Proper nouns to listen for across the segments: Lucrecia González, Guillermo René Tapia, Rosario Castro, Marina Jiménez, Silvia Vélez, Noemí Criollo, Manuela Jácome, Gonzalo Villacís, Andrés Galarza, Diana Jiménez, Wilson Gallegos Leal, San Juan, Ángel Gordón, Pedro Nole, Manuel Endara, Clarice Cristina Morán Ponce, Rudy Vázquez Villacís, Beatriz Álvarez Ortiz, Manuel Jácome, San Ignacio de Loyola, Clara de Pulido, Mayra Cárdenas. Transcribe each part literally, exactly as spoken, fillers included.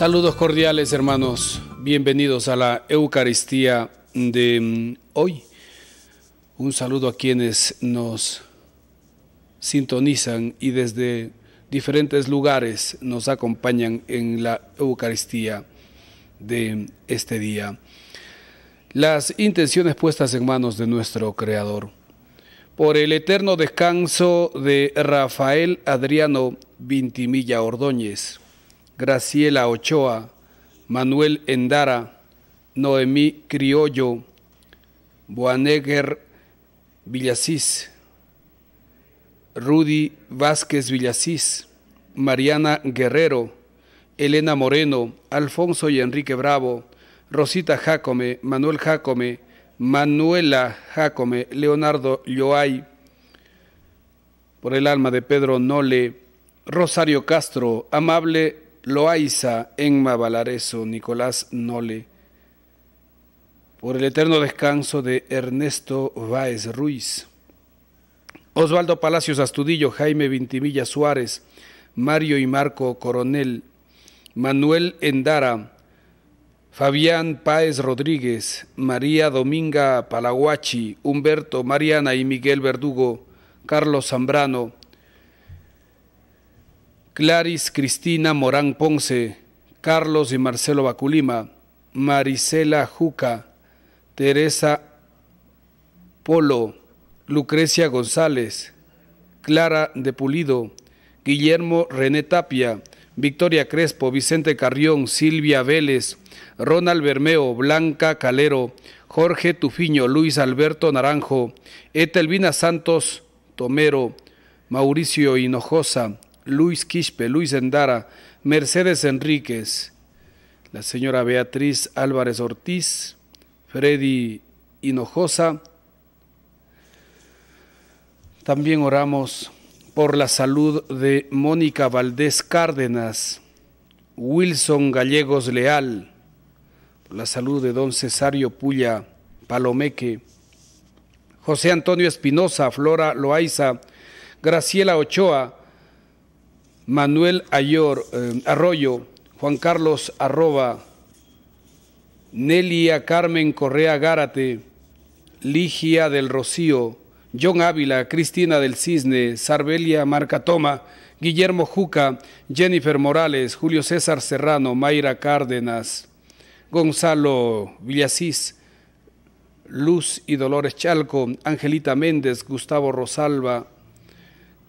Saludos cordiales, hermanos. Bienvenidos a la Eucaristía de hoy. Un saludo a quienes nos sintonizan y desde diferentes lugares nos acompañan en la Eucaristía de este día. Las intenciones puestas en manos de nuestro Creador. Por el eterno descanso de Rafael Adriano Vintimilla Ordóñez, Graciela Ochoa, Manuel Endara, Noemí Criollo, Boaneguer Villacís, Rudy Vázquez Villacís, Mariana Guerrero, Elena Moreno, Alfonso y Enrique Bravo, Rosita Jácome, Manuel Jácome, Manuela Jácome, Leonardo Lloay, por el alma de Pedro Nole, Rosario Castro, Amable Loaiza, Enma Valareso, Nicolás Nole, por el eterno descanso de Ernesto Váez Ruiz, Osvaldo Palacios Astudillo, Jaime Vintimilla Suárez, Mario y Marco Coronel, Manuel Endara, Fabián Páez Rodríguez, María Dominga Palaguachi, Humberto, Mariana y Miguel Verdugo, Carlos Zambrano, Clarice Cristina Morán Ponce, Carlos y Marcelo Baculima, Marisela Juca, Teresa Polo, Lucrecia González, Clara de Pulido, Guillermo René Tapia, Victoria Crespo, Vicente Carrión, Silvia Vélez, Ronald Bermeo, Blanca Calero, Jorge Tufiño, Luis Alberto Naranjo, Etelvina Santos Tomero, Mauricio Hinojosa, Luis Quispe, Luis Endara, Mercedes Enríquez, la señora Beatriz Álvarez Ortiz, Freddy Hinojosa. También oramos por la salud de Mónica Valdés Cárdenas, Wilson Gallegos Leal, por la salud de don Cesario Puya Palomeque, José Antonio Espinosa, Flora Loaiza, Graciela Ochoa, Manuel Ayor, eh, Arroyo, Juan Carlos Arroba, Nelia Carmen Correa Gárate, Ligia del Rocío, John Ávila, Cristina del Cisne, Sarbelia Marcatoma, Guillermo Juca, Jennifer Morales, Julio César Serrano, Mayra Cárdenas, Gonzalo Villacís, Luz y Dolores Chalco, Angelita Méndez, Gustavo Rosalba,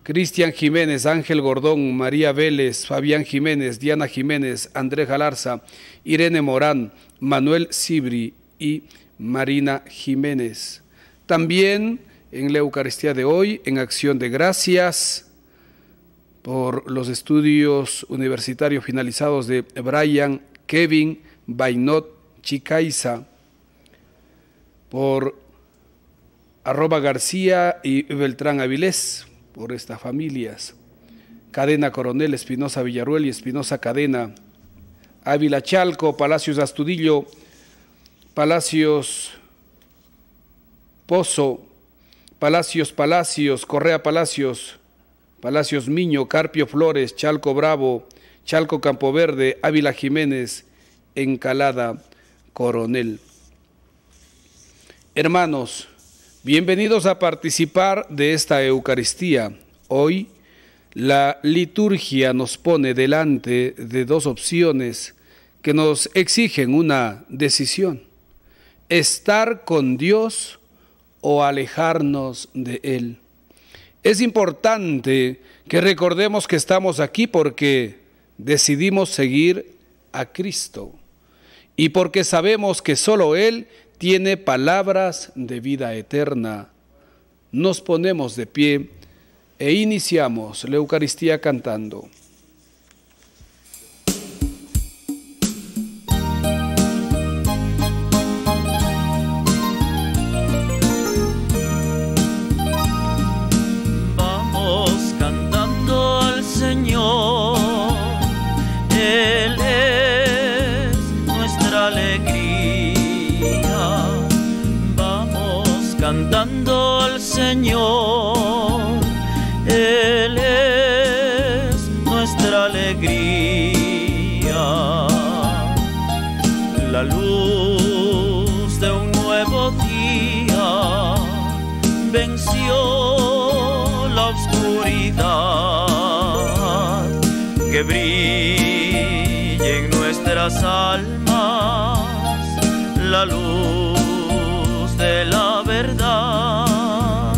Cristian Jiménez, Ángel Gordón, María Vélez, Fabián Jiménez, Diana Jiménez, Andrés Galarza, Irene Morán, Manuel Sibri y Marina Jiménez. También en la Eucaristía de hoy, en acción de gracias por los estudios universitarios finalizados de Brian, Kevin, Bainot, Chicaiza, por arroba García y Beltrán Avilés, por estas familias, Cadena Coronel, Espinosa Villaruel y Espinosa Cadena, Ávila Chalco, Palacios Astudillo, Palacios Pozo, Palacios, Palacios, Correa Palacios, Palacios Miño, Carpio Flores, Chalco Bravo, Chalco Campoverde, Ávila Jiménez, Encalada Coronel. Hermanos, bienvenidos a participar de esta Eucaristía. Hoy la liturgia nos pone delante de dos opciones que nos exigen una decisión: estar con Dios o alejarnos de Él. Es importante que recordemos que estamos aquí porque decidimos seguir a Cristo y porque sabemos que solo Él tiene palabras de vida eterna. Nos ponemos de pie e iniciamos la Eucaristía cantando. Cantando al Señor, Él es nuestra alegría. la luz de un nuevo día venció la oscuridad. Que brille en nuestras almas la luz de la verdad.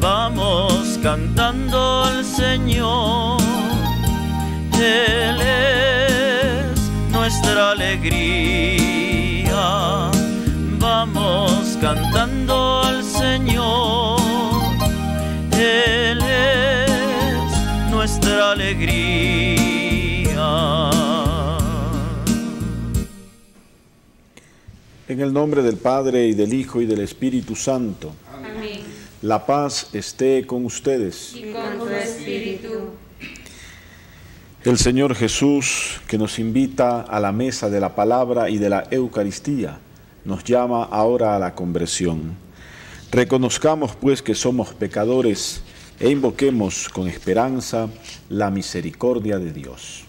Vamos cantando al Señor, Él es nuestra alegría. Vamos cantando al Señor, Él es nuestra alegría. En el nombre del Padre, y del Hijo, y del Espíritu Santo. Amén. La paz esté con ustedes. Y con tu espíritu. El Señor Jesús, que nos invita a la mesa de la palabra y de la Eucaristía, nos llama ahora a la conversión. Reconozcamos pues que somos pecadores e invoquemos con esperanza la misericordia de Dios.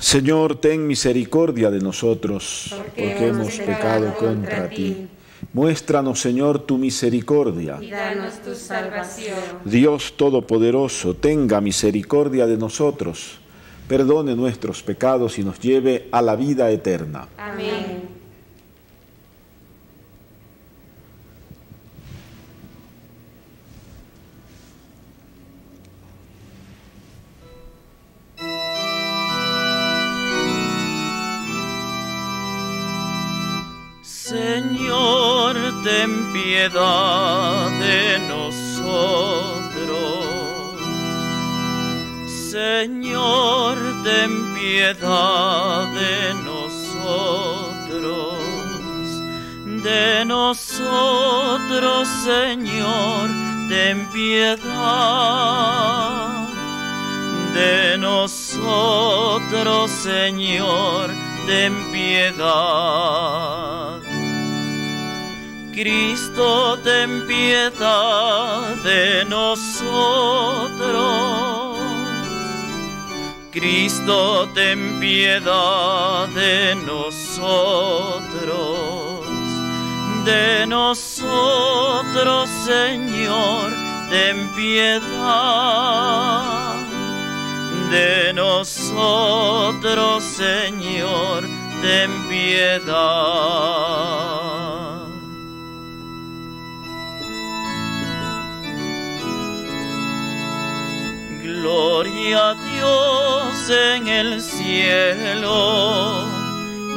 Señor, ten misericordia de nosotros, porque hemos pecado contra ti. Muéstranos, Señor, tu misericordia. Y danos tu salvación. Dios Todopoderoso, tenga misericordia de nosotros, perdone nuestros pecados y nos lleve a la vida eterna. Amén. Señor, ten piedad de nosotros. Señor, ten piedad de nosotros. De nosotros, Señor, ten piedad. De nosotros, Señor, ten piedad. Cristo, ten piedad de nosotros. Cristo, ten piedad de nosotros. De nosotros, Señor, ten piedad. De nosotros, Señor, ten piedad. Gloria a Dios en el cielo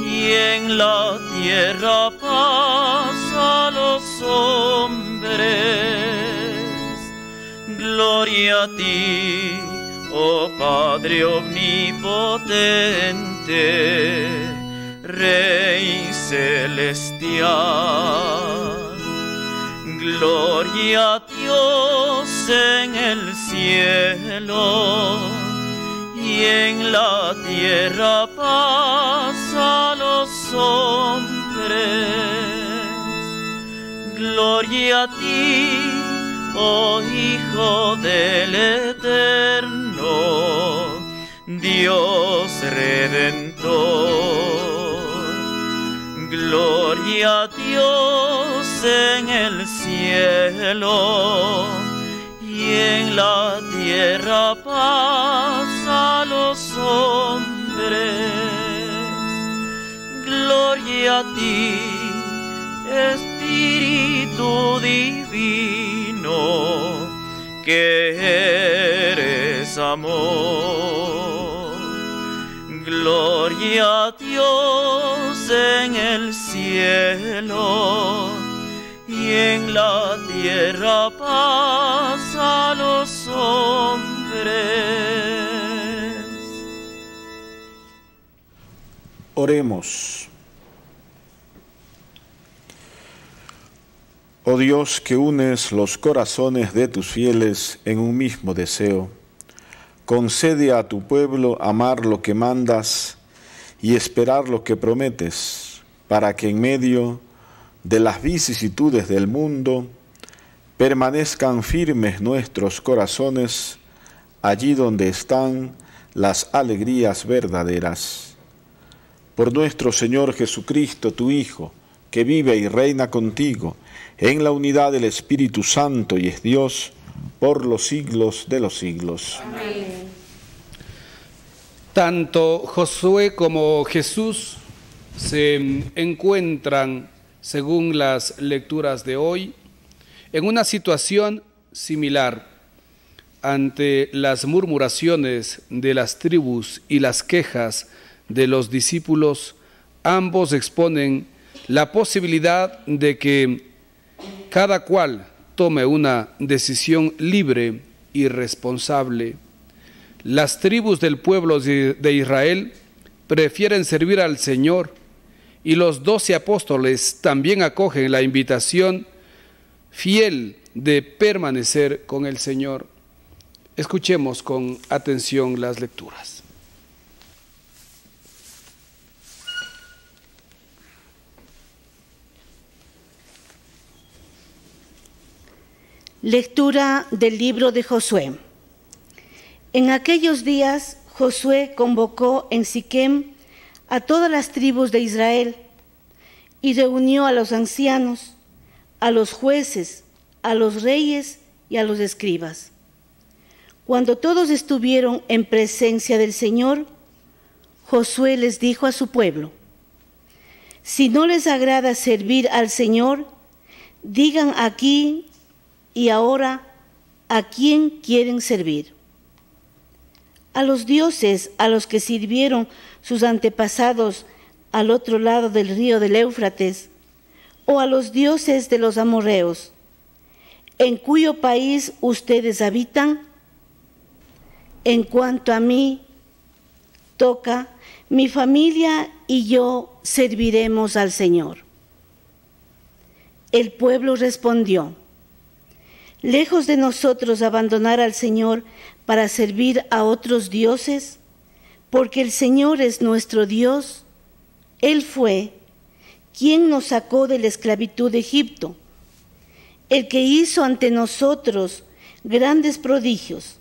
y en la tierra paz a los hombres. Gloria a ti, oh Padre omnipotente, Rey celestial. Gloria a Dios en el cielo y en la tierra paz a los hombres. Gloria a ti, oh Hijo del Eterno, Dios Redentor. Gloria a Dios en el cielo y en la tierra paz a los hombres. Gloria a ti, Espíritu divino, que eres amor. Gloria a Dios en el cielo y en la tierra paz a los hombres. Oremos. Oh Dios, que unes los corazones de tus fieles en un mismo deseo, concede a tu pueblo amar lo que mandas y esperar lo que prometes, para que en medio de las vicisitudes del mundo permanezcan firmes nuestros corazones allí donde están las alegrías verdaderas. Por nuestro Señor Jesucristo, tu Hijo, que vive y reina contigo, en la unidad del Espíritu Santo y es Dios, por los siglos de los siglos. Amén. Tanto Josué como Jesús se encuentran, según las lecturas de hoy, en una situación similar ante las murmuraciones de las tribus y las quejas de los discípulos. Ambos exponen la posibilidad de que cada cual tome una decisión libre y responsable. Las tribus del pueblo de Israel prefieren servir al Señor, y los doce apóstoles también acogen la invitación fiel de permanecer con el Señor. Escuchemos con atención las lecturas. Lectura del libro de Josué. En aquellos días, Josué convocó en Siquem a todas las tribus de Israel y reunió a los ancianos, a los jueces, a los reyes y a los escribas. Cuando todos estuvieron en presencia del Señor, Josué les dijo a su pueblo: si no les agrada servir al Señor, digan aquí y ahora, ¿a quién quieren servir? A los dioses a los que sirvieron sus antepasados al otro lado del río del Éufrates, o a los dioses de los amorreos, en cuyo país ustedes habitan. En cuanto a mí, toca, mi familia y yo serviremos al Señor. El pueblo respondió: lejos de nosotros abandonar al Señor para servir a otros dioses, porque el Señor es nuestro Dios. Él fue quien nos sacó de la esclavitud de Egipto, el que hizo ante nosotros grandes prodigios.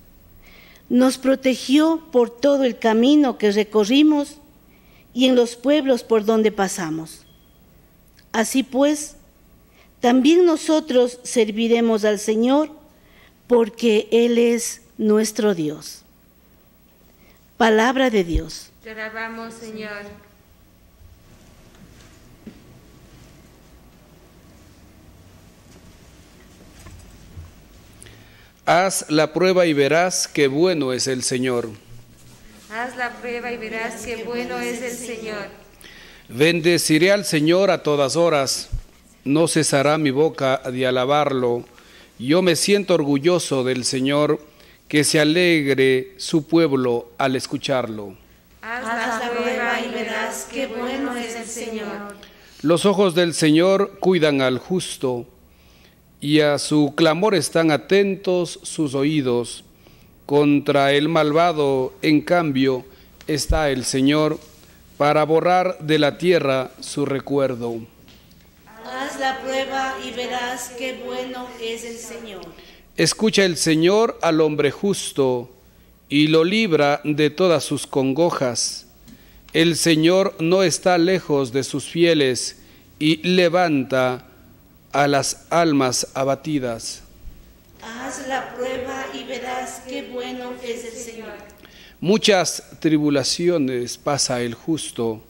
Nos protegió por todo el camino que recorrimos y en los pueblos por donde pasamos. Así pues, también nosotros serviremos al Señor, porque Él es nuestro Dios. Palabra de Dios. Te alabamos, Señor. Haz la prueba y verás que bueno es el Señor. Haz la prueba y verás que bueno es el Señor. Bendeciré al Señor a todas horas. No cesará mi boca de alabarlo. Yo me siento orgulloso del Señor, que se alegre su pueblo al escucharlo. Haz la prueba y verás qué bueno es el Señor. Los ojos del Señor cuidan al justo, y a su clamor están atentos sus oídos. Contra el malvado, en cambio, está el Señor, para borrar de la tierra su recuerdo. Haz la prueba y verás qué bueno es el Señor. Escucha el Señor al hombre justo, y lo libra de todas sus congojas. El Señor no está lejos de sus fieles, y levanta a las almas abatidas. Haz la prueba y verás qué bueno es el Señor. Muchas tribulaciones pasa el justo,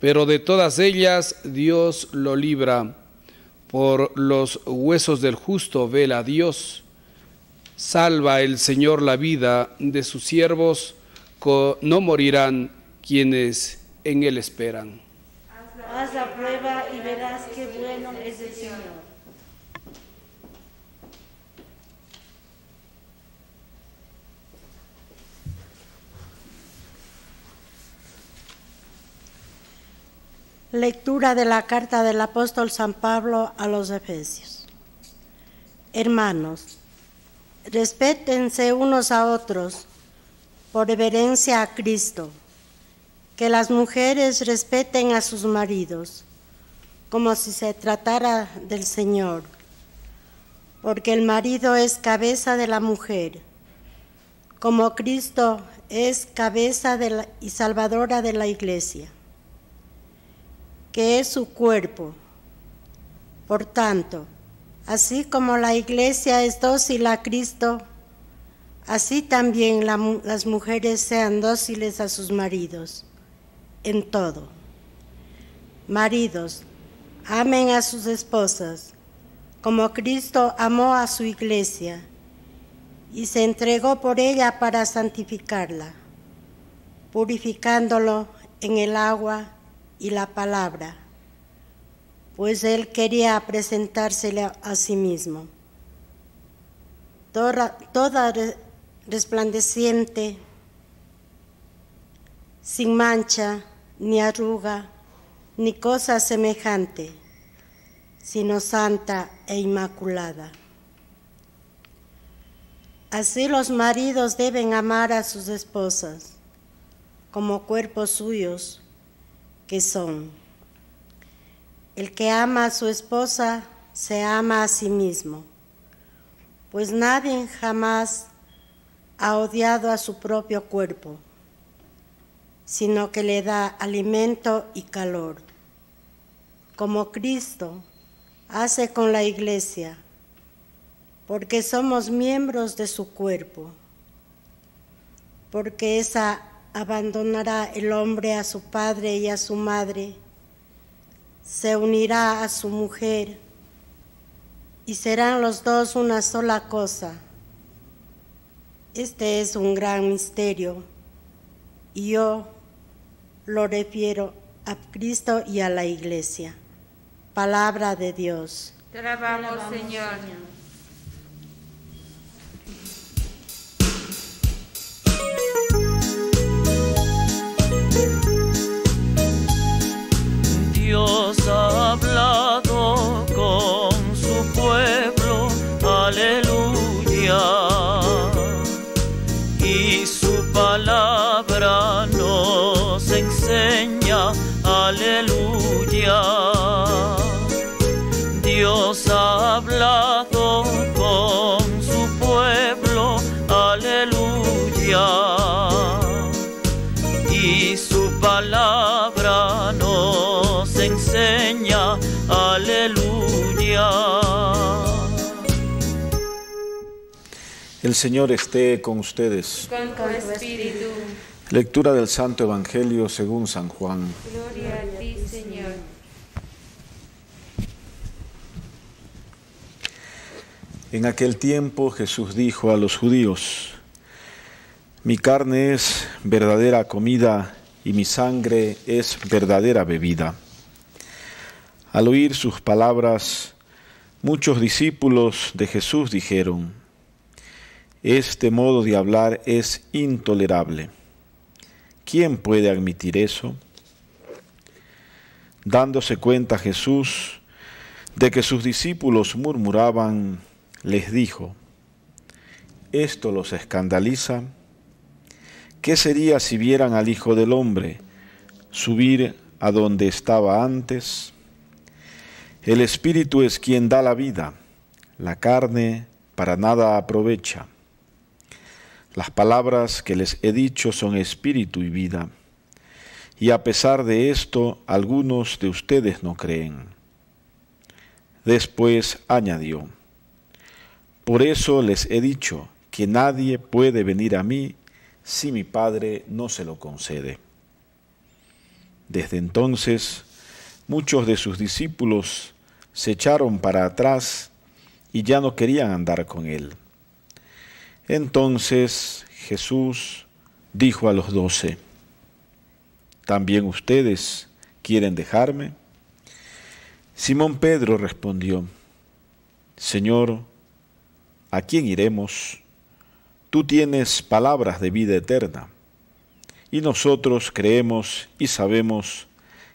pero de todas ellas Dios lo libra. Por los huesos del justo vela Dios. Salva el Señor la vida de sus siervos, no morirán quienes en Él esperan. Haz la prueba y verás qué bueno es el Señor. Lectura de la carta del apóstol San Pablo a los Efesios. Hermanos, respétense unos a otros por reverencia a Cristo. Que las mujeres respeten a sus maridos, como si se tratara del Señor. porque el marido es cabeza de la mujer, como Cristo es cabeza de la, y salvadora de la Iglesia, que es su cuerpo. Por tanto, así como la Iglesia es dócil a Cristo, así también la, las mujeres sean dóciles a sus maridos, en todo. Maridos, amen a sus esposas, como Cristo amó a su Iglesia y se entregó por ella para santificarla, purificándolo en el agua y la palabra, pues él quería presentársele a sí mismo, toda, toda resplandeciente, sin mancha, ni arruga, ni cosa semejante, sino santa e inmaculada. Así los maridos deben amar a sus esposas, como cuerpos suyos que son. El que ama a su esposa se ama a sí mismo, pues nadie jamás ha odiado a su propio cuerpo, sino que le da alimento y calor, como Cristo hace con la Iglesia, porque somos miembros de su cuerpo, porque esa abandonará el hombre a su padre y a su madre, se unirá a su mujer, y serán los dos una sola cosa. Este es un gran misterio, y yo lo refiero a Cristo y a la Iglesia. Palabra de Dios. Te alabamos, Señor. Dios ha hablado con su pueblo, aleluya, y su palabra nos enseña, aleluya. Dios ha hablado con su pueblo, aleluya, y su palabra nos enseña, aleluya. El Señor esté con ustedes. Con tu espíritu. Lectura del Santo Evangelio según San Juan. Gloria a ti, Señor. En aquel tiempo Jesús dijo a los judíos: mi carne es verdadera comida y mi sangre es verdadera bebida. Al oír sus palabras, muchos discípulos de Jesús dijeron: este modo de hablar es intolerable. ¿Quién puede admitir eso? Dándose cuenta Jesús de que sus discípulos murmuraban, les dijo: ¿esto los escandaliza? ¿Qué sería si vieran al Hijo del Hombre subir a donde estaba antes? El Espíritu es quien da la vida, la carne para nada aprovecha. Las palabras que les he dicho son espíritu y vida, y a pesar de esto, algunos de ustedes no creen. Después añadió: por eso les he dicho que nadie puede venir a mí si mi Padre no se lo concede. Desde entonces, muchos de sus discípulos se echaron para atrás y ya no querían andar con él. Entonces Jesús dijo a los doce: ¿también ustedes quieren dejarme? Simón Pedro respondió: Señor, ¿a quién iremos? Tú tienes palabras de vida eterna, y nosotros creemos y sabemos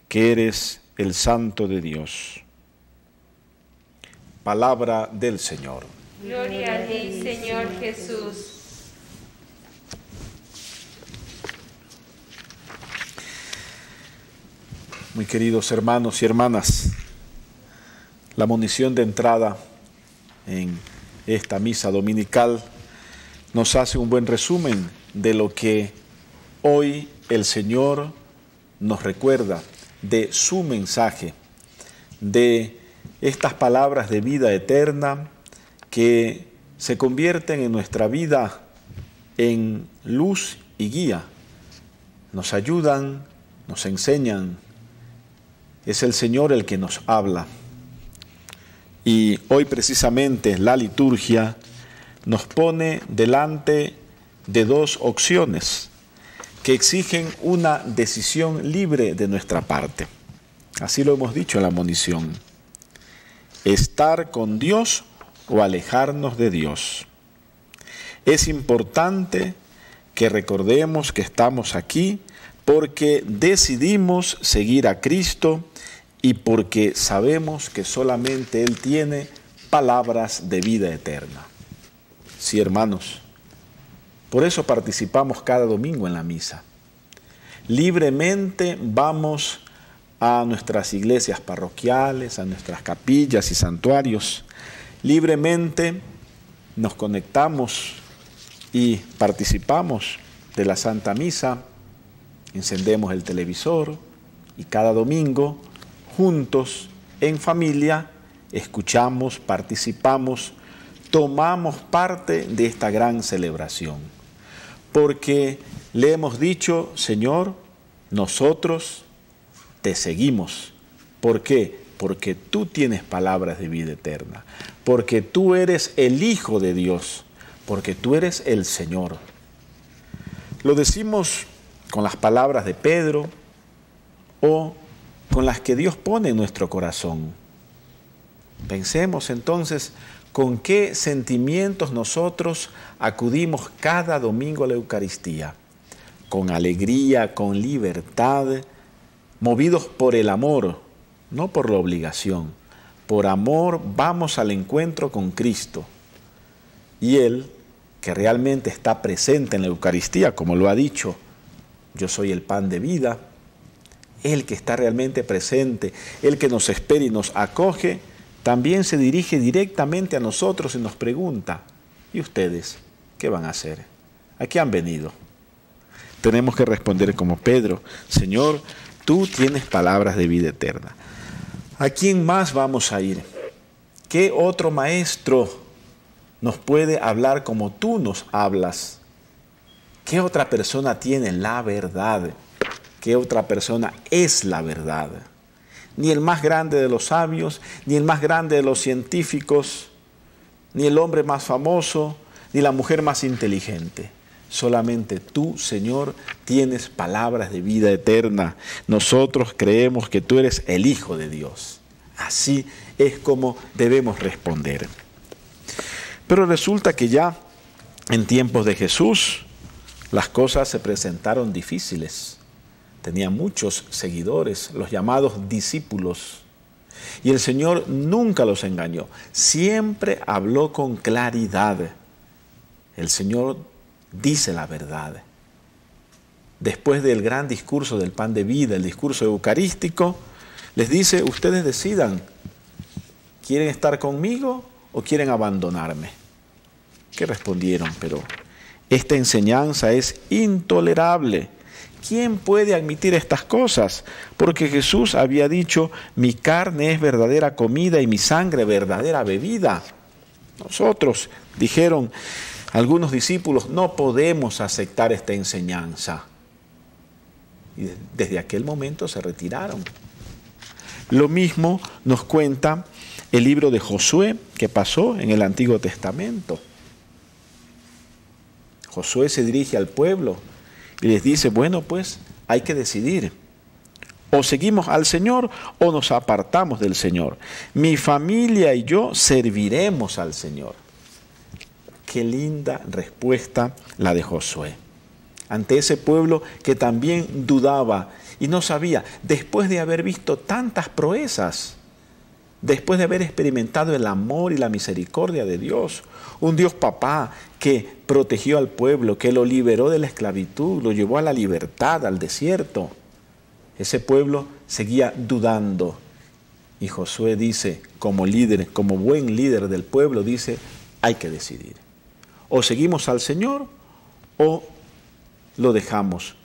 que eres el Santo de Dios. Palabra del Señor. Gloria a ti, Señor Jesús. Muy queridos hermanos y hermanas, la munición de entrada en esta misa dominical nos hace un buen resumen de lo que hoy el Señor nos recuerda, de su mensaje, de estas palabras de vida eterna que se convierten en nuestra vida en luz y guía. Nos ayudan, nos enseñan. Es el Señor el que nos habla. Y hoy precisamente la liturgia nos pone delante de dos opciones que exigen una decisión libre de nuestra parte. Así lo hemos dicho en la admonición. Estar con Dios o alejarnos de Dios. Es importante que recordemos que estamos aquí porque decidimos seguir a Cristo y porque sabemos que solamente Él tiene palabras de vida eterna. Sí, hermanos, por eso participamos cada domingo en la misa. Libremente vamos a nuestras iglesias parroquiales, a nuestras capillas y santuarios. Libremente nos conectamos y participamos de la Santa Misa. Encendemos el televisor y cada domingo, juntos, en familia, escuchamos, participamos, tomamos parte de esta gran celebración. Porque le hemos dicho, Señor, nosotros te seguimos. ¿Por qué? Porque tú tienes palabras de vida eterna. Porque tú eres el Hijo de Dios. Porque tú eres el Señor. Lo decimos con las palabras de Pedro o con las que Dios pone en nuestro corazón. Pensemos entonces con qué sentimientos nosotros acudimos cada domingo a la Eucaristía. Con alegría, con libertad, movidos por el amor, no por la obligación. Por amor vamos al encuentro con Cristo. Y Él, que realmente está presente en la Eucaristía, como lo ha dicho, yo soy el pan de vida, Él que está realmente presente, Él que nos espera y nos acoge, también se dirige directamente a nosotros y nos pregunta, ¿y ustedes qué van a hacer? ¿A qué han venido? Tenemos que responder como Pedro, Señor, tú tienes palabras de vida eterna. ¿A quién más vamos a ir? ¿Qué otro maestro nos puede hablar como tú nos hablas? ¿Qué otra persona tiene la verdad? ¿Qué otra persona es la verdad? Ni el más grande de los sabios, ni el más grande de los científicos, ni el hombre más famoso, ni la mujer más inteligente. Solamente tú, Señor, tienes palabras de vida eterna. Nosotros creemos que tú eres el Hijo de Dios. Así es como debemos responder. Pero resulta que ya en tiempos de Jesús las cosas se presentaron difíciles. Tenía muchos seguidores, los llamados discípulos. Y el Señor nunca los engañó. Siempre habló con claridad. El Señor dice la verdad. Después del gran discurso del pan de vida, el discurso eucarístico, les dice, ustedes decidan, ¿quieren estar conmigo o quieren abandonarme? ¿Qué respondieron? Pero esta enseñanza es intolerable. ¿Quién puede admitir estas cosas? Porque Jesús había dicho, mi carne es verdadera comida y mi sangre verdadera bebida. Nosotros, dijeron algunos discípulos, no podemos aceptar esta enseñanza. Y desde aquel momento se retiraron. Lo mismo nos cuenta el libro de Josué que pasó en el Antiguo Testamento. Josué se dirige al pueblo y les dice, bueno, pues hay que decidir. O seguimos al Señor o nos apartamos del Señor. Mi familia y yo serviremos al Señor. Qué linda respuesta la de Josué. Ante ese pueblo que también dudaba y no sabía, después de haber visto tantas proezas, después de haber experimentado el amor y la misericordia de Dios, un Dios papá que protegió al pueblo, que lo liberó de la esclavitud, lo llevó a la libertad, al desierto. Ese pueblo seguía dudando. Y Josué dice, como líder, como buen líder del pueblo, dice, hay que decidir. O seguimos al Señor o lo dejamos.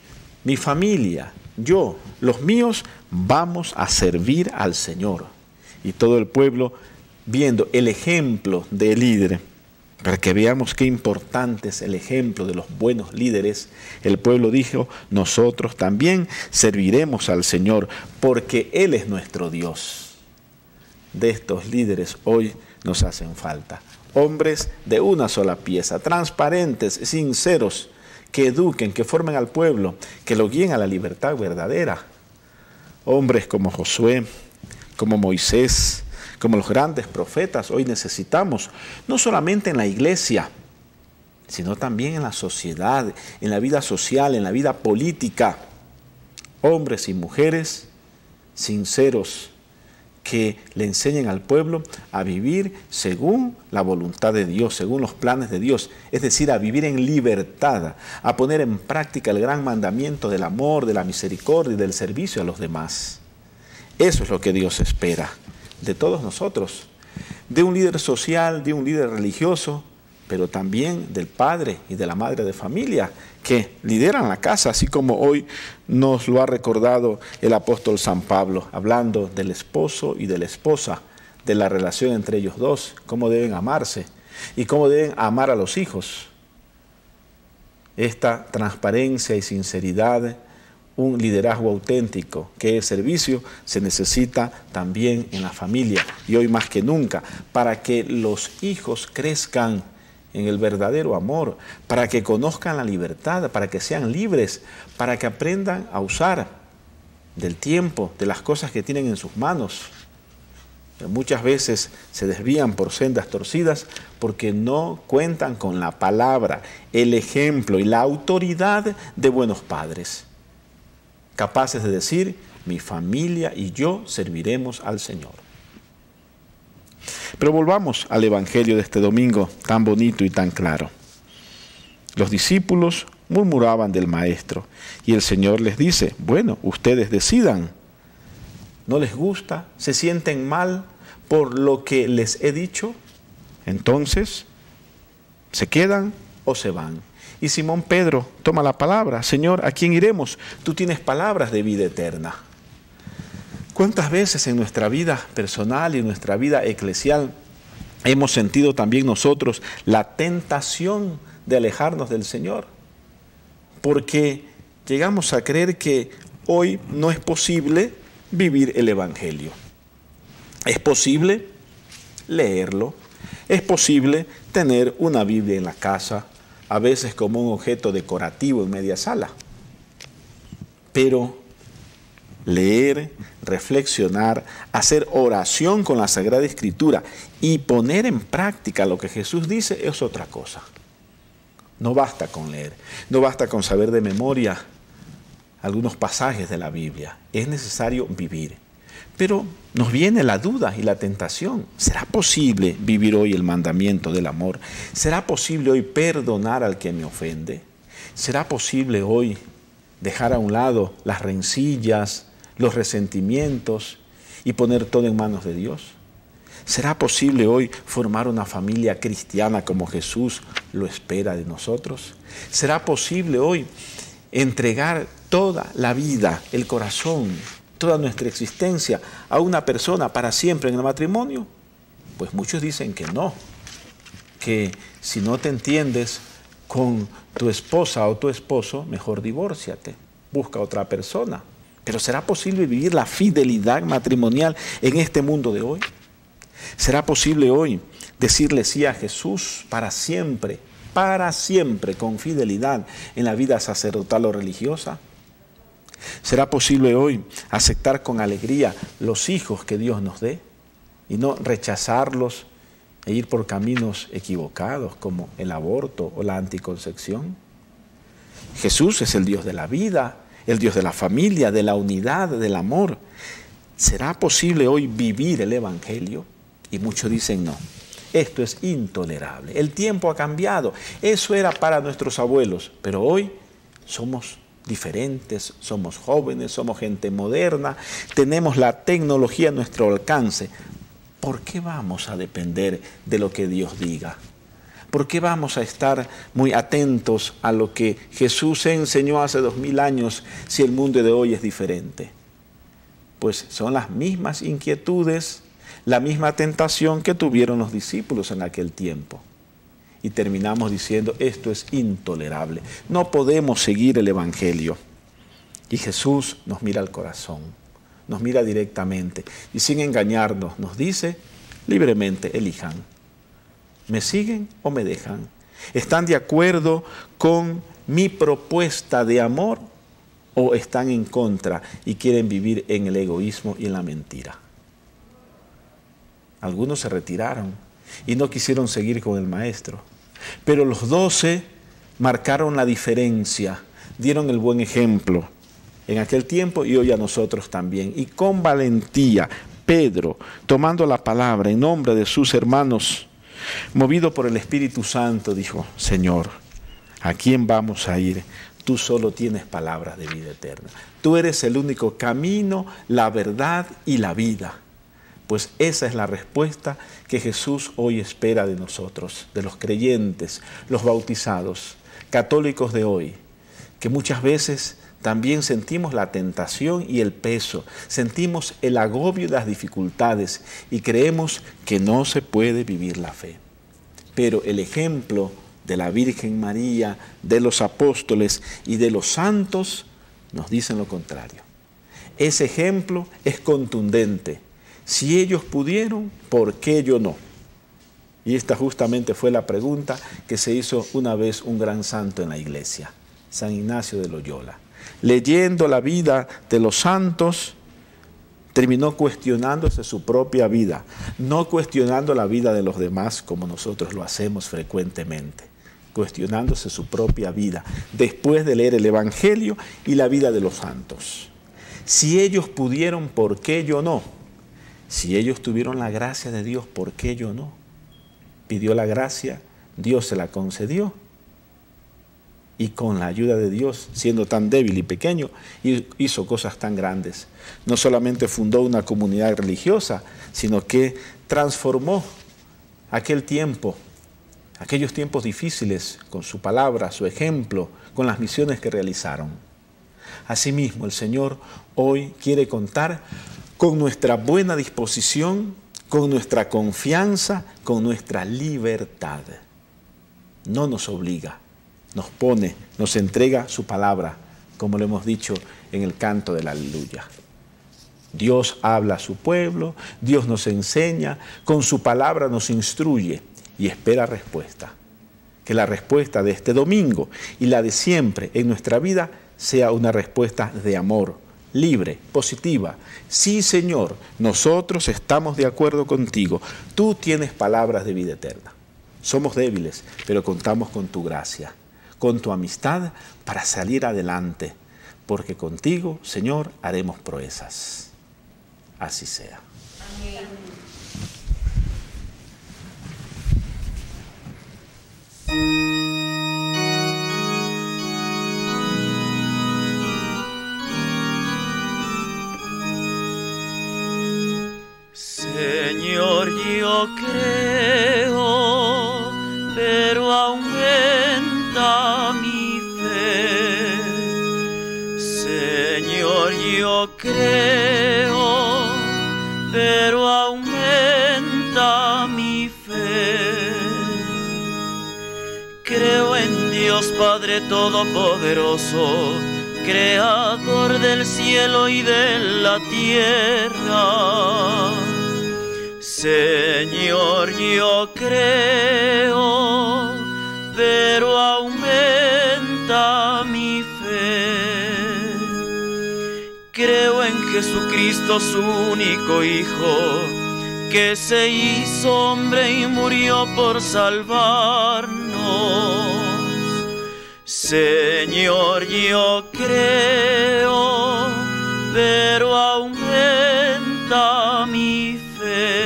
Mi familia, yo, los míos, vamos a servir al Señor. Y todo el pueblo viendo el ejemplo del líder, para que veamos qué importante es el ejemplo de los buenos líderes, el pueblo dijo, nosotros también serviremos al Señor, porque Él es nuestro Dios. De estos líderes hoy nos hacen falta. Hombres de una sola pieza, transparentes, sinceros, que eduquen, que formen al pueblo, que lo guíen a la libertad verdadera. Hombres como Josué, como Moisés, como los grandes profetas, hoy necesitamos, no solamente en la iglesia, sino también en la sociedad, en la vida social, en la vida política. Hombres y mujeres sinceros que le enseñen al pueblo a vivir según la voluntad de Dios, según los planes de Dios, es decir, a vivir en libertad, a poner en práctica el gran mandamiento del amor, de la misericordia y del servicio a los demás. Eso es lo que Dios espera de todos nosotros, de un líder social, de un líder religioso, pero también del padre y de la madre de familia que lideran la casa, así como hoy nos lo ha recordado el apóstol San Pablo, hablando del esposo y de la esposa, de la relación entre ellos dos, cómo deben amarse y cómo deben amar a los hijos. Esta transparencia y sinceridad, un liderazgo auténtico, que el servicio se necesita también en la familia, y hoy más que nunca, para que los hijos crezcan en el verdadero amor, para que conozcan la libertad, para que sean libres, para que aprendan a usar del tiempo, de las cosas que tienen en sus manos. Muchas veces se desvían por sendas torcidas porque no cuentan con la palabra, el ejemplo y la autoridad de buenos padres, capaces de decir, mi familia y yo serviremos al Señor. Pero volvamos al Evangelio de este domingo, tan bonito y tan claro. Los discípulos murmuraban del Maestro, y el Señor les dice, bueno, ustedes decidan. ¿No les gusta? ¿Se sienten mal por lo que les he dicho? Entonces, ¿se quedan o se van? Y Simón Pedro toma la palabra, Señor, ¿a quién iremos? Tú tienes palabras de vida eterna. ¿Cuántas veces en nuestra vida personal y en nuestra vida eclesial hemos sentido también nosotros la tentación de alejarnos del Señor? Porque llegamos a creer que hoy no es posible vivir el Evangelio. Es posible leerlo, es posible tener una Biblia en la casa, a veces como un objeto decorativo en media sala. Pero leer, reflexionar, hacer oración con la Sagrada Escritura y poner en práctica lo que Jesús dice es otra cosa. No basta con leer, no basta con saber de memoria algunos pasajes de la Biblia. Es necesario vivir. Pero nos viene la duda y la tentación. ¿Será posible vivir hoy el mandamiento del amor? ¿Será posible hoy perdonar al que me ofende? ¿Será posible hoy dejar a un lado las rencillas, los resentimientos y poner todo en manos de Dios? ¿Será posible hoy formar una familia cristiana como Jesús lo espera de nosotros? ¿Será posible hoy entregar toda la vida, el corazón, toda nuestra existencia a una persona para siempre en el matrimonio? Pues muchos dicen que no, que si no te entiendes con tu esposa o tu esposo, mejor divórciate, busca otra persona. Pero ¿será posible vivir la fidelidad matrimonial en este mundo de hoy? ¿Será posible hoy decirle sí a Jesús para siempre, para siempre, con fidelidad en la vida sacerdotal o religiosa? ¿Será posible hoy aceptar con alegría los hijos que Dios nos dé y no rechazarlos e ir por caminos equivocados como el aborto o la anticoncepción? Jesús es el Dios de la vida, el Dios de la familia, de la unidad, del amor. ¿Será posible hoy vivir el Evangelio? Y muchos dicen no. Esto es intolerable. El tiempo ha cambiado. Eso era para nuestros abuelos, pero hoy somos diferentes, somos jóvenes, somos gente moderna, tenemos la tecnología a nuestro alcance. ¿Por qué vamos a depender de lo que Dios diga? ¿Por qué vamos a estar muy atentos a lo que Jesús enseñó hace dos mil años si el mundo de hoy es diferente? Pues son las mismas inquietudes, la misma tentación que tuvieron los discípulos en aquel tiempo. Y terminamos diciendo, esto es intolerable, no podemos seguir el Evangelio. Y Jesús nos mira al corazón, nos mira directamente y sin engañarnos nos dice, libremente elijan, ¿me siguen o me dejan? ¿Están de acuerdo con mi propuesta de amor o están en contra y quieren vivir en el egoísmo y en la mentira? Algunos se retiraron y no quisieron seguir con el maestro, pero los doce marcaron la diferencia, dieron el buen ejemplo en aquel tiempo y hoy a nosotros también. Y con valentía, Pedro, tomando la palabra en nombre de sus hermanos, movido por el Espíritu Santo, dijo, Señor, ¿a quién vamos a ir? Tú solo tienes palabras de vida eterna. Tú eres el único camino, la verdad y la vida. Pues esa es la respuesta que Jesús hoy espera de nosotros, de los creyentes, los bautizados, católicos de hoy, que muchas veces también sentimos la tentación y el peso, sentimos el agobio y las dificultades y creemos que no se puede vivir la fe. Pero el ejemplo de la Virgen María, de los apóstoles y de los santos nos dicen lo contrario. Ese ejemplo es contundente. Si ellos pudieron, ¿por qué yo no? Y esta justamente fue la pregunta que se hizo una vez un gran santo en la iglesia, San Ignacio de Loyola. Leyendo la vida de los santos, terminó cuestionándose su propia vida, no cuestionando la vida de los demás como nosotros lo hacemos frecuentemente, cuestionándose su propia vida, después de leer el Evangelio y la vida de los santos. Si ellos pudieron, ¿por qué yo no? Si ellos tuvieron la gracia de Dios, ¿por qué yo no? Pidió la gracia, Dios se la concedió. Y con la ayuda de Dios, siendo tan débil y pequeño, hizo cosas tan grandes. No solamente fundó una comunidad religiosa, sino que transformó aquel tiempo, aquellos tiempos difíciles, con su palabra, su ejemplo, con las misiones que realizaron. Asimismo, el Señor hoy quiere contar con nuestra buena disposición, con nuestra confianza, con nuestra libertad. No nos obliga. Nos pone, nos entrega su palabra, como lo hemos dicho en el canto de la Aleluya. Dios habla a su pueblo, Dios nos enseña, con su palabra nos instruye y espera respuesta. Que la respuesta de este domingo y la de siempre en nuestra vida sea una respuesta de amor, libre, positiva. Sí, Señor, nosotros estamos de acuerdo contigo. Tú tienes palabras de vida eterna. Somos débiles, pero contamos con tu gracia, con tu amistad para salir adelante, porque contigo, Señor, haremos proezas. Así sea. Amén. Señor, yo creo, pero aumenta mi fe. Señor, yo creo, pero aumenta mi fe. Creo en Dios Padre Todopoderoso, Creador del cielo y de la tierra. Señor, yo creo, pero aumenta mi fe. Creo en Jesucristo, su único Hijo, que se hizo hombre y murió por salvarnos. Señor, yo creo, pero aumenta mi fe.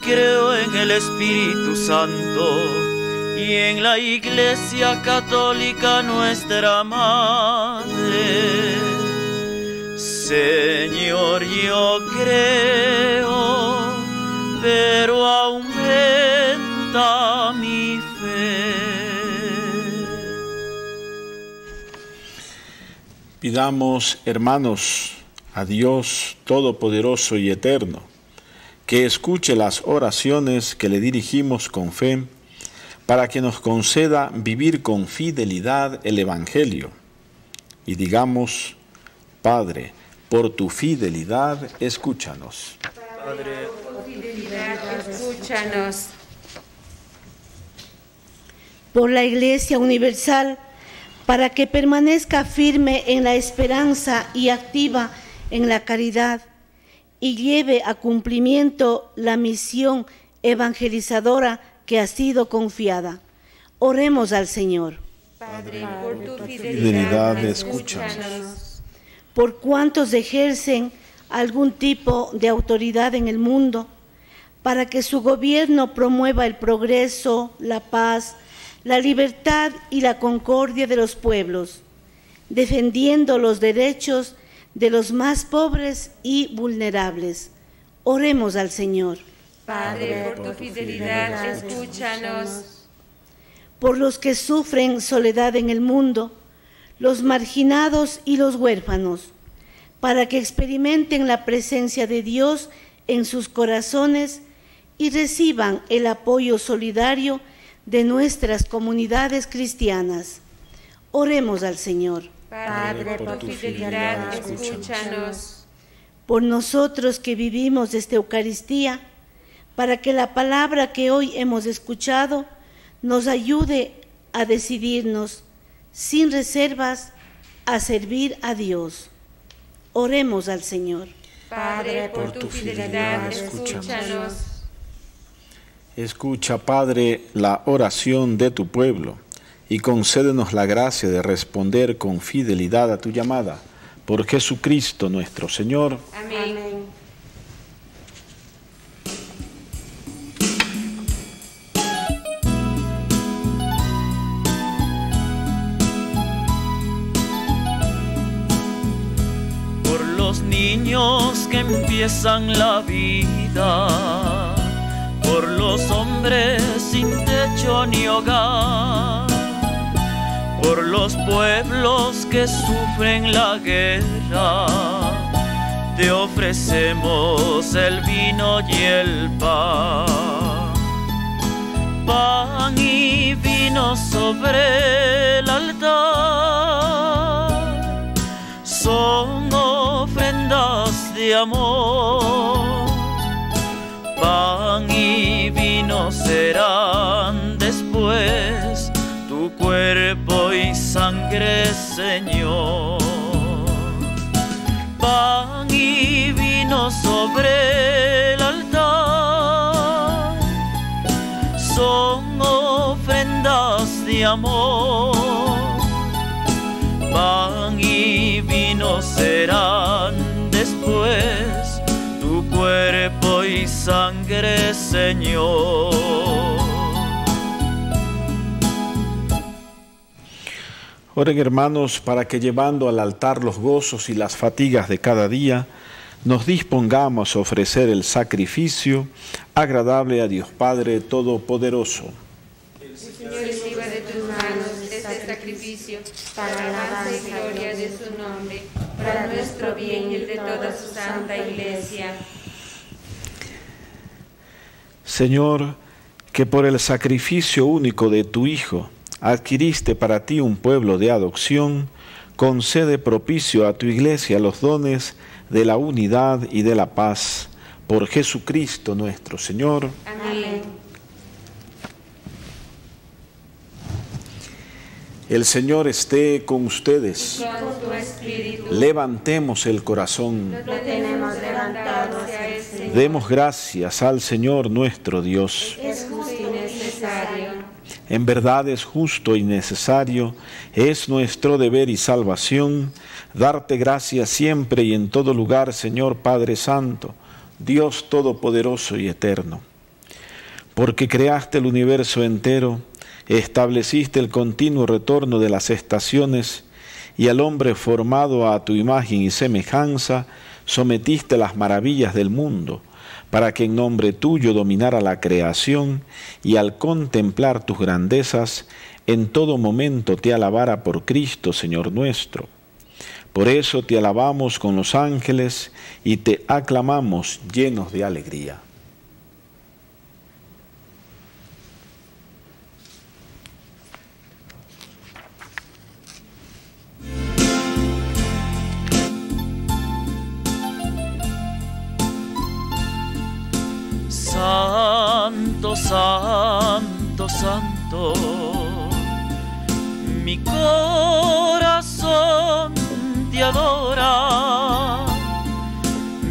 Creo en el Espíritu Santo y en la Iglesia Católica nuestra Madre. Señor, yo creo, pero aumenta está mi fe. Pidamos, hermanos, a Dios Todopoderoso y Eterno, que escuche las oraciones que le dirigimos con fe, para que nos conceda vivir con fidelidad el Evangelio. Y digamos: Padre, por tu fidelidad, escúchanos. Padre, por tu fidelidad, escúchanos. Por la Iglesia Universal, para que permanezca firme en la esperanza y activa en la caridad, y lleve a cumplimiento la misión evangelizadora que ha sido confiada. Oremos al Señor. Padre, por tu fidelidad, escúchanos. Por cuantos ejercen algún tipo de autoridad en el mundo, para que su gobierno promueva el progreso, la paz, la libertad y la concordia de los pueblos, defendiendo los derechos de los más pobres y vulnerables. Oremos al Señor. Padre, por tu fidelidad, escúchanos. Por los que sufren soledad en el mundo, los marginados y los huérfanos, para que experimenten la presencia de Dios en sus corazones y reciban el apoyo solidario de nuestras comunidades cristianas. Oremos al Señor. Padre, por tu fidelidad, escúchanos. Por nosotros que vivimos esta Eucaristía, para que la palabra que hoy hemos escuchado nos ayude a decidirnos sin reservas a servir a Dios. Oremos al Señor. Padre, por tu fidelidad, escúchanos. Escucha, Padre, la oración de tu pueblo y concédenos la gracia de responder con fidelidad a tu llamada. Por Jesucristo nuestro Señor. Amén. Amén. Niños que empiezan la vida, por los hombres sin techo ni hogar, por los pueblos que sufren la guerra, te ofrecemos el vino y el pan. Pan y vino sobre el altar son ofrendas de amor, pan y vino serán después tu cuerpo y sangre, Señor. Pan y vino sobre el altar son ofrendas de amor, pan y vino serán después tu cuerpo y sangre, Señor. Oren, hermanos, para que llevando al altar los gozos y las fatigas de cada día, nos dispongamos a ofrecer el sacrificio agradable a Dios Padre Todopoderoso. El Señor reciba de tus manos este sacrificio para alabanza y gloria de su nombre, para nuestro bien y el de toda su santa Iglesia. Señor, que por el sacrificio único de tu Hijo adquiriste para ti un pueblo de adopción, concede propicio a tu Iglesia los dones de la unidad y de la paz. Por Jesucristo nuestro Señor. Amén. El Señor esté con ustedes. Con tu espíritu. Levantemos el corazón. Lo tenemos levantado hacia el Señor. Demos gracias al Señor nuestro Dios. Es justo y necesario. En verdad es justo y necesario, es nuestro deber y salvación, darte gracias siempre y en todo lugar, Señor Padre Santo, Dios Todopoderoso y Eterno. Porque creaste el universo entero, estableciste el continuo retorno de las estaciones y al hombre formado a tu imagen y semejanza sometiste las maravillas del mundo. para que en nombre tuyo dominara la creación y al contemplar tus grandezas, en todo momento te alabara por Cristo, Señor nuestro. Por eso te alabamos con los ángeles y te aclamamos llenos de alegría. Santo, santo, santo, mi corazón te adora,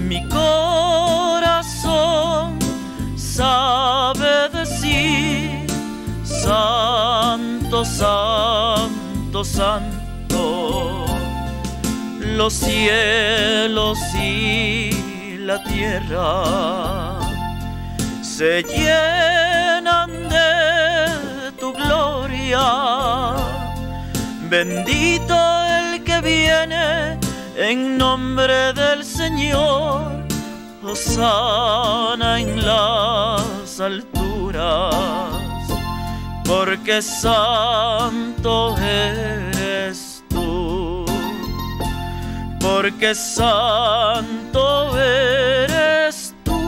mi corazón sabe decir, santo, santo, santo, los cielos y la tierra se llenan de tu gloria. Bendito el que viene en nombre del Señor. Hosana en las alturas, porque santo eres tú, porque santo eres tú.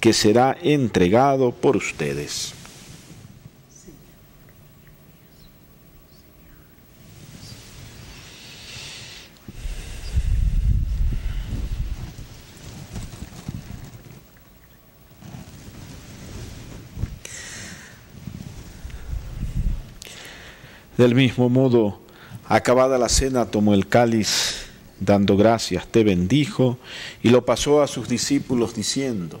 que será entregado por ustedes. Del mismo modo, acabada la cena, tomó el cáliz, dando gracias te bendijo, y lo pasó a sus discípulos diciendo,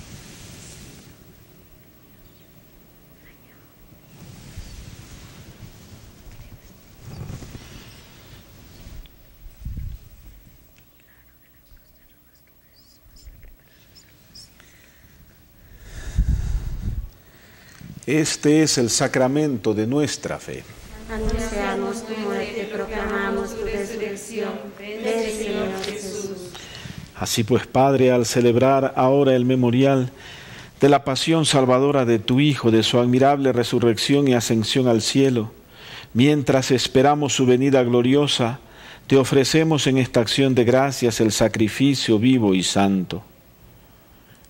Este es el sacramento de nuestra fe. Anunciamos tu muerte, proclamamos tu resurrección. Ven, Señor Jesús. Así pues, Padre, al celebrar ahora el memorial de la pasión salvadora de tu Hijo, de su admirable resurrección y ascensión al cielo, mientras esperamos su venida gloriosa, te ofrecemos en esta acción de gracias el sacrificio vivo y santo.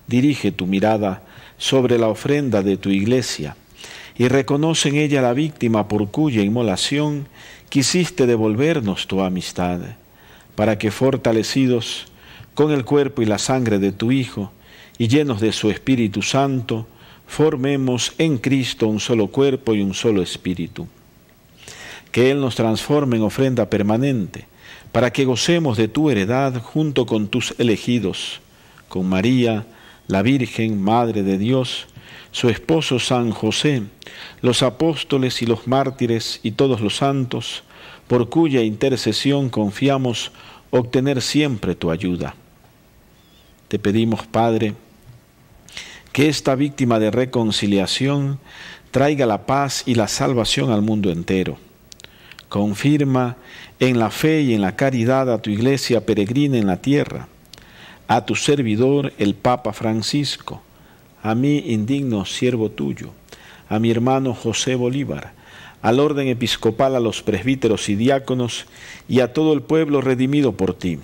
Dirige tu mirada sobre la ofrenda de tu iglesia y reconoce en ella la víctima por cuya inmolación quisiste devolvernos tu amistad, para que fortalecidos con el cuerpo y la sangre de tu Hijo y llenos de su Espíritu Santo, formemos en Cristo un solo cuerpo y un solo espíritu. Que Él nos transforme en ofrenda permanente, para que gocemos de tu heredad junto con tus elegidos, con María, la Virgen, Madre de Dios, su esposo San José, los apóstoles y los mártires y todos los santos, por cuya intercesión confiamos obtener siempre tu ayuda. Te pedimos, Padre, que esta víctima de reconciliación traiga la paz y la salvación al mundo entero. Confirma en la fe y en la caridad a tu iglesia peregrina en la tierra, a tu servidor el Papa Francisco, a mí indigno siervo tuyo, a mi hermano José Bolívar, al orden episcopal, a los presbíteros y diáconos y a todo el pueblo redimido por ti.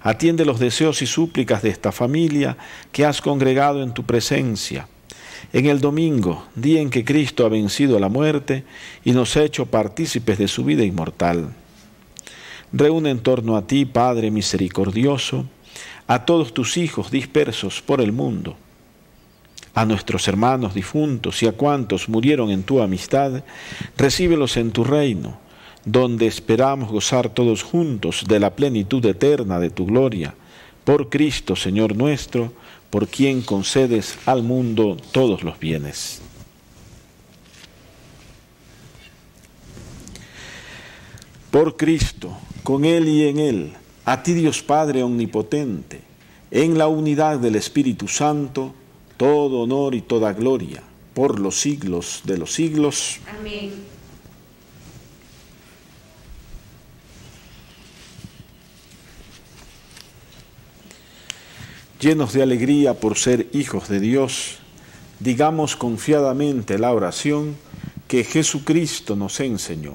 Atiende los deseos y súplicas de esta familia que has congregado en tu presencia. En el domingo, día en que Cristo ha vencido la muerte y nos ha hecho partícipes de su vida inmortal. Reúne en torno a ti, Padre misericordioso, a todos tus hijos dispersos por el mundo, a nuestros hermanos difuntos y a cuantos murieron en tu amistad, recíbelos en tu reino, donde esperamos gozar todos juntos de la plenitud eterna de tu gloria. Por Cristo, Señor nuestro, por quien concedes al mundo todos los bienes. Por Cristo, con Él y en Él, a ti Dios Padre Omnipotente, en la unidad del Espíritu Santo, todo honor y toda gloria, por los siglos de los siglos. Amén. Llenos de alegría por ser hijos de Dios, digamos confiadamente la oración que Jesucristo nos enseñó.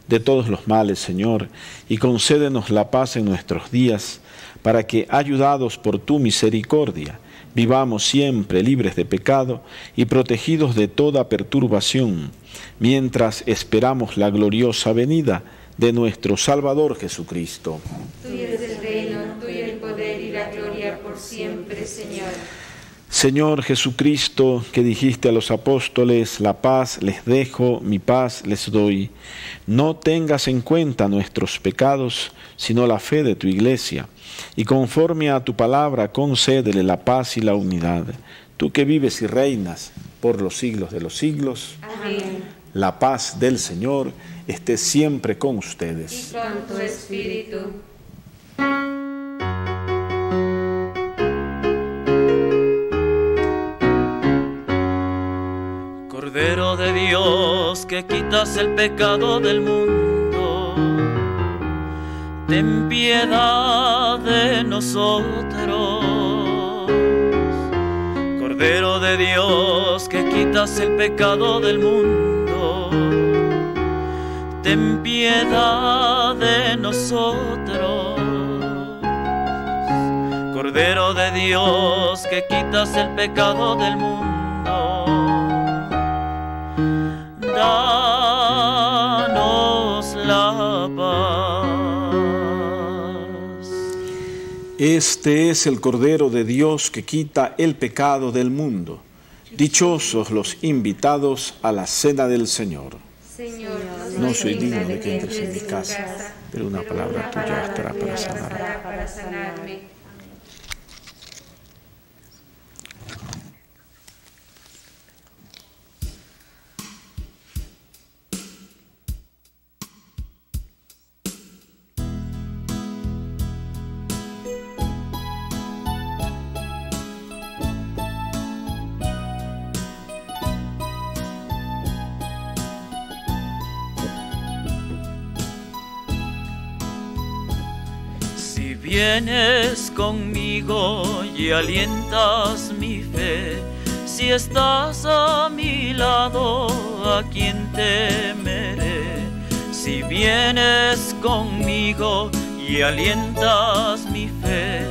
de todos los males, Señor, y concédenos la paz en nuestros días, para que, ayudados por tu misericordia, vivamos siempre libres de pecado y protegidos de toda perturbación, mientras esperamos la gloriosa venida de nuestro Salvador Jesucristo. Tuyo es el reino, tuyo el poder y la gloria por siempre, Señor. Señor Jesucristo, que dijiste a los apóstoles, la paz les dejo, mi paz les doy. No tengas en cuenta nuestros pecados, sino la fe de tu iglesia. Y conforme a tu palabra, concédele la paz y la unidad. Tú que vives y reinas por los siglos de los siglos. Amén. La paz del Señor esté siempre con ustedes. Y con tu espíritu. Cordero de Dios, que quitas el pecado del mundo, ten piedad de nosotros. Cordero de Dios, que quitas el pecado del mundo, ten piedad de nosotros. Cordero de Dios, que quitas el pecado del mundo, danos la paz. Este es el Cordero de Dios que quita el pecado del mundo. Dichosos los invitados a la cena del Señor. Señor, no soy digno de que entres en mi casa, pero una palabra tuya bastará para sanarme. Vienes conmigo y alientas mi fe. Si estás a mi lado, ¿a quién temeré? Si vienes conmigo y alientas mi fe.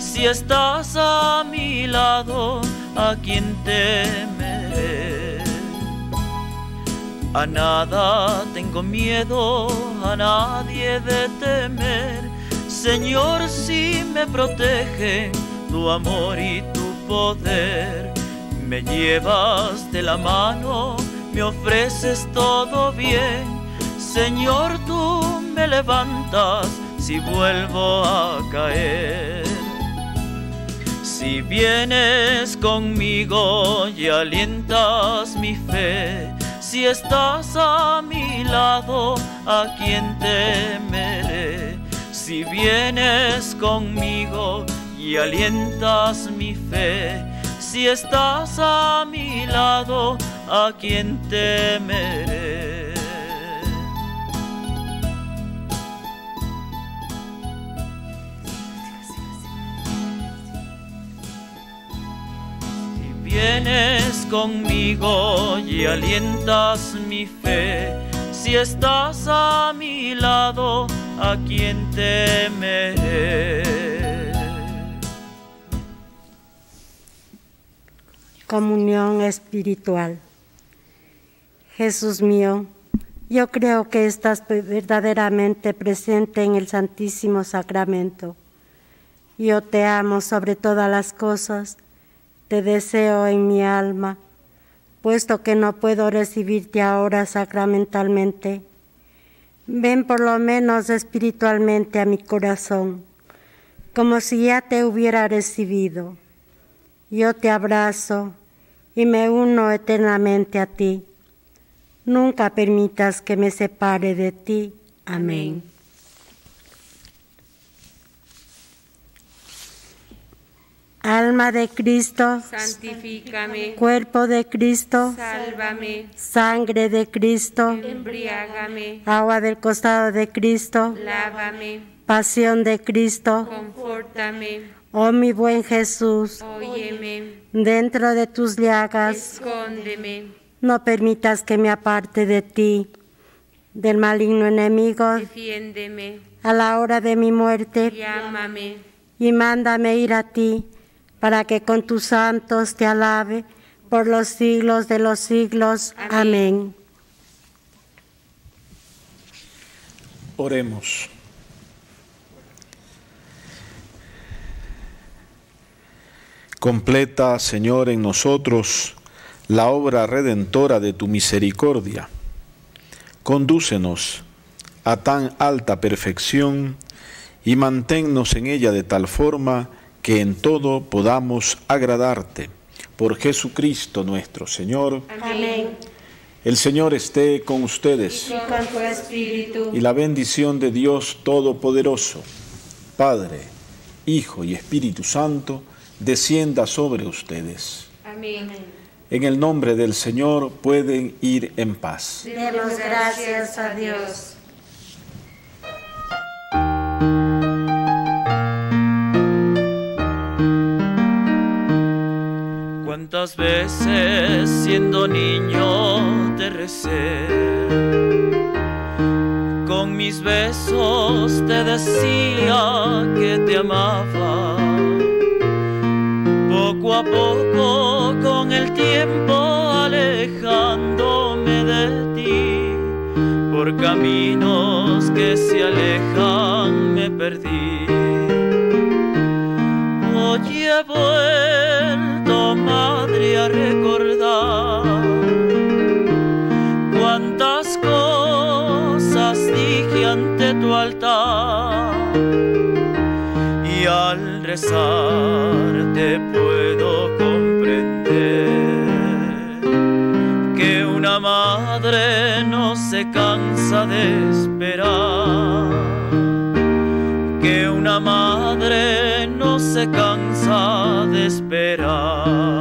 Si estás a mi lado, ¿a quién temeré? A nada tengo miedo, a nadie de temer. Señor, si me protege tu amor y tu poder, me llevas de la mano, me ofreces todo bien. Señor, tú me levantas si vuelvo a caer. Si vienes conmigo y alientas mi fe, si estás a mi lado, ¿a quién temeré? Si vienes conmigo y alientas mi fe, si estás a mi lado, ¿a quién temeré? Vienes conmigo y alientas mi fe, si estás a mi lado, ¿a quién temeré? Comunión espiritual. Jesús mío, yo creo que estás verdaderamente presente en el Santísimo Sacramento. Yo te amo sobre todas las cosas. Te deseo en mi alma, puesto que no puedo recibirte ahora sacramentalmente. Ven por lo menos espiritualmente a mi corazón, como si ya te hubiera recibido. Yo te abrazo y me uno eternamente a ti. Nunca permitas que me separe de ti. Amén. Amén. Alma de Cristo, santifícame. Cuerpo de Cristo, sálvame. Sangre de Cristo, embriágame. Agua del costado de Cristo, lávame. Pasión de Cristo, confórtame. Oh mi buen Jesús, óyeme. Dentro de tus llagas, escóndeme. No permitas que me aparte de ti, del maligno enemigo. Defiéndeme. A la hora de mi muerte, llámame. Y mándame ir a ti, para que con tus santos te alabe por los siglos de los siglos. Amén. Amén. Oremos. Completa, Señor, en nosotros la obra redentora de tu misericordia. Condúcenos a tan alta perfección y manténnos en ella de tal forma que en todo podamos agradarte. Por Jesucristo nuestro Señor. Amén. El Señor esté con ustedes. Y con tu espíritu. Y la bendición de Dios Todopoderoso, Padre, Hijo y Espíritu Santo, descienda sobre ustedes. Amén. En el nombre del Señor pueden ir en paz. Demos gracias a Dios. Cuántas veces siendo niño te recé, con mis besos te decía que te amaba. Poco a poco con el tiempo alejándome de ti, por caminos que se alejan me perdí. Hoy he vuelto, madre, a recordar cuántas cosas dije ante tu altar, y al rezar te puedo comprender que una madre no se cansa de esperar, que una madre no se cansa de esperar.